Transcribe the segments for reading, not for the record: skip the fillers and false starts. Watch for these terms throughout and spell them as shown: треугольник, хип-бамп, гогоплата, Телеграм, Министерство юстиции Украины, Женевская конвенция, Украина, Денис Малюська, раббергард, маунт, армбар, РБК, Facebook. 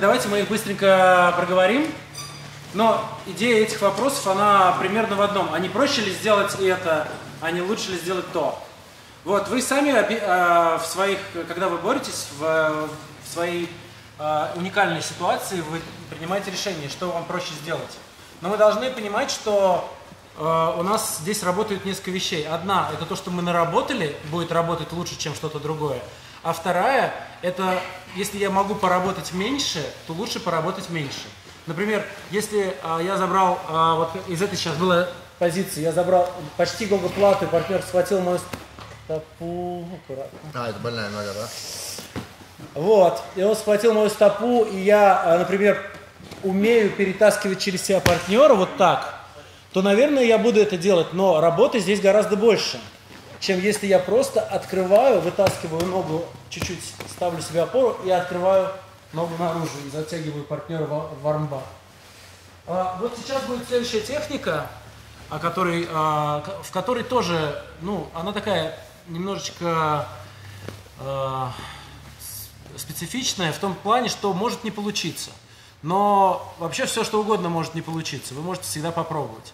Давайте мы их быстренько проговорим. Но идея этих вопросов, она примерно в одном. А не проще ли сделать это, а не лучше ли сделать то? Вот, вы сами в своих, когда вы боретесь, в своей уникальной ситуации, вы принимаете решение, что вам проще сделать. Но мы должны понимать, что у нас здесь работают несколько вещей. Одна – это то, что мы наработали, будет работать лучше, чем что-то другое. А вторая – это если я могу поработать меньше, то лучше поработать меньше. Например, если я забрал, вот из этой сейчас была позиция, я забрал почти гогоплату, и партнер схватил мою стопу, аккуратно. А, это больная нога, да? Вот, и он схватил мою стопу, и я, например, умею перетаскивать через себя партнера вот так, то, наверное, я буду это делать, но работы здесь гораздо больше, чем если я просто открываю, вытаскиваю ногу, чуть-чуть ставлю себе опору и открываю ногу наружу и затягиваю партнера в армбар. Вот сейчас будет следующая техника, в которой тоже, ну, она такая немножечко специфичная в том плане, что может не получиться. Но вообще все, что угодно может не получиться, вы можете всегда попробовать.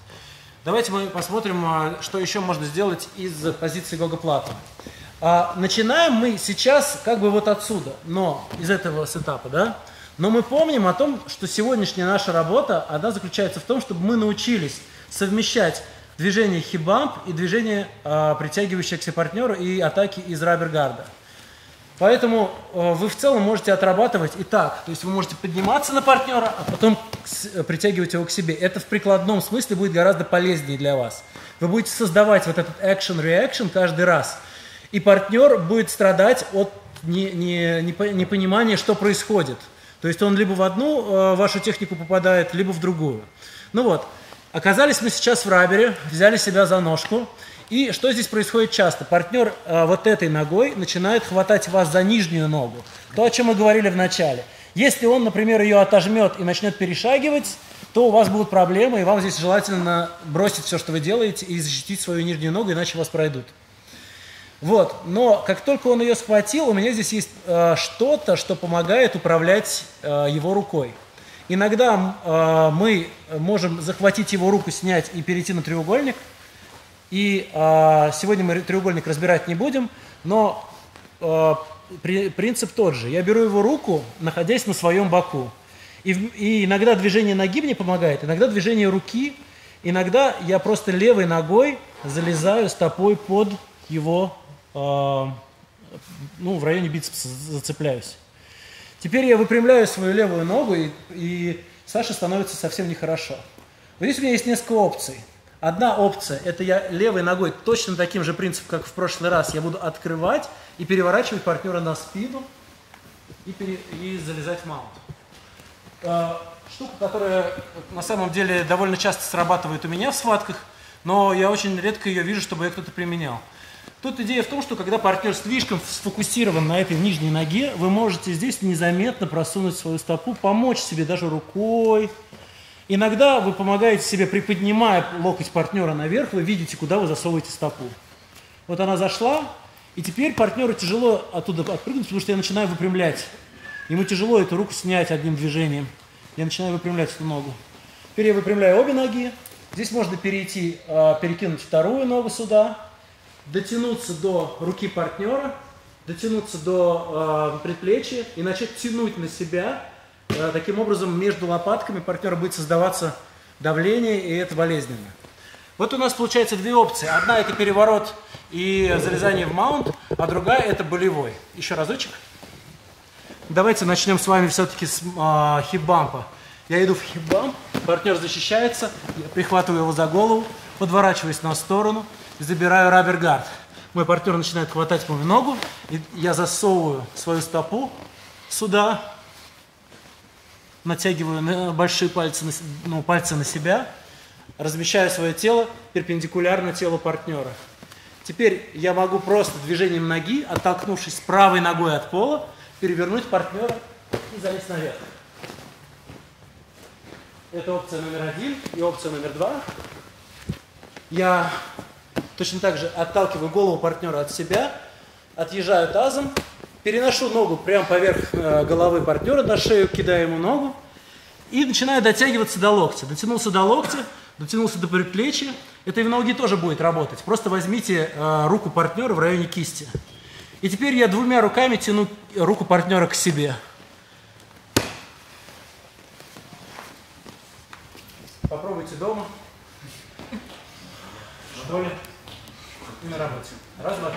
Давайте мы посмотрим, что еще можно сделать из позиции гогоплата. Начинаем мы сейчас как бы вот отсюда, но из этого сетапа, да? Но мы помним о том, что сегодняшняя наша работа, она заключается в том, чтобы мы научились совмещать движение хип-бамп и движение притягивающего к себе партнера и атаки из раббергарда. Поэтому вы в целом можете отрабатывать и так. То есть вы можете подниматься на партнера, а потом притягивать его к себе. Это в прикладном смысле будет гораздо полезнее для вас. Вы будете создавать вот этот action-reaction каждый раз. И партнер будет страдать от непонимания, что происходит. То есть он либо в одну вашу технику попадает, либо в другую. Ну вот, оказались мы сейчас в раббере, взяли себя за ножку. И что здесь происходит часто? Партнер вот этой ногой начинает хватать вас за нижнюю ногу. То, о чем мы говорили в начале. Если он, например, ее отожмет и начнет перешагивать, то у вас будут проблемы, и вам здесь желательно бросить все, что вы делаете, и защитить свою нижнюю ногу, иначе вас пройдут. Вот. Но как только он ее схватил, у меня здесь есть что-то, что помогает управлять его рукой. Иногда мы можем захватить его руку, снять и перейти на треугольник. И сегодня мы треугольник разбирать не будем, но принцип тот же. Я беру его руку, находясь на своем боку. И иногда движение ноги мне помогает, иногда движение руки, иногда я просто левой ногой залезаю стопой под его, ну, в районе бицепса зацепляюсь. Теперь я выпрямляю свою левую ногу, и Саше становится совсем нехорошо. Вот здесь у меня есть несколько опций. Одна опция – это я левой ногой, точно таким же принципом, как в прошлый раз, я буду открывать и переворачивать партнера на спину и залезать в маунт. Штука, которая на самом деле довольно часто срабатывает у меня в схватках, но я очень редко ее вижу, чтобы ее кто-то применял. Тут идея в том, что когда партнер слишком сфокусирован на этой нижней ноге, вы можете здесь незаметно просунуть свою стопу, помочь себе даже рукой. Иногда вы помогаете себе, приподнимая локоть партнера наверх, вы видите, куда вы засовываете стопу. Вот она зашла, и теперь партнеру тяжело оттуда отпрыгнуть, потому что я начинаю выпрямлять. Ему тяжело эту руку снять одним движением. Я начинаю выпрямлять эту ногу. Теперь я выпрямляю обе ноги. Здесь можно перейти, перекинуть вторую ногу сюда, дотянуться до руки партнера, дотянуться до предплечья и начать тянуть на себя. Таким образом, между лопатками партнера будет создаваться давление, и это болезненно. Вот у нас получается две опции. Одна – это переворот и залезание в маунт, а другая – это болевой. Еще разочек. Давайте начнем с вами все-таки с хип-бампа. Я иду в хип-бамп, партнер защищается, я прихватываю его за голову, подворачиваюсь на сторону, забираю раббергард. Мой партнер начинает хватать мою ногу, и я засовываю свою стопу сюда, натягиваю большие пальцы, ну, пальцы на себя, размещаю свое тело перпендикулярно телу партнера. Теперь я могу просто движением ноги, оттолкнувшись правой ногой от пола, перевернуть партнера и залезть наверх. Это опция номер один и опция номер два. Я точно так же отталкиваю голову партнера от себя, отъезжаю тазом переношу ногу прямо поверх головы партнера, на шею кидаю ему ногу и начинаю дотягиваться до локтя. Дотянулся до локтя, дотянулся до предплечья. Это и в ноги тоже будет работать. Просто возьмите руку партнера в районе кисти. И теперь я двумя руками тяну руку партнера к себе. Попробуйте дома. Что ли? И на работе. Раз, два,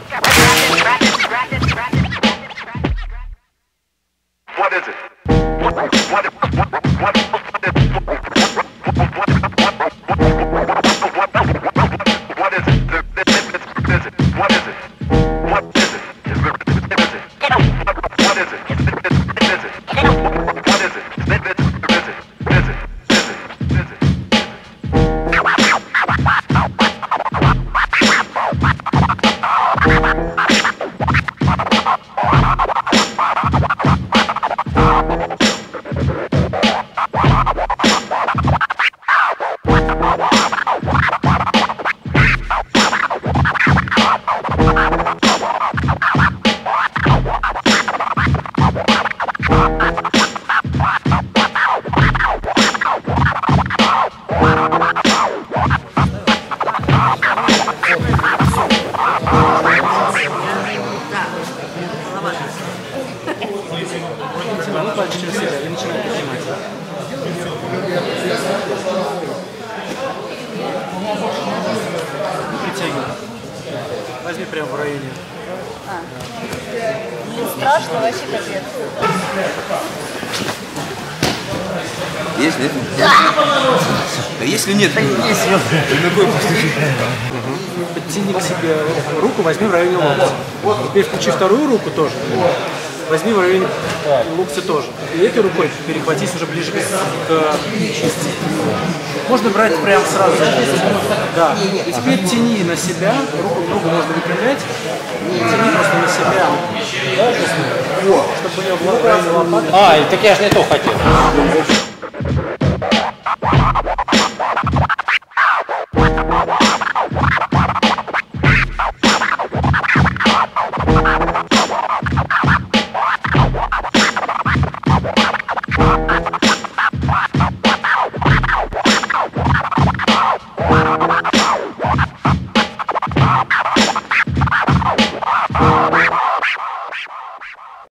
возьми в районе локтя. Теперь включи вторую руку тоже. Возьми в районе локтя тоже. И этой рукой перехватись уже ближе к кисти. Можно брать прям сразу. Да. И теперь тяни на себя. Руку можно выпрямлять. Тяни просто на себя. Да, чтобы у него была правильная лопатка. Так я же не то хотел.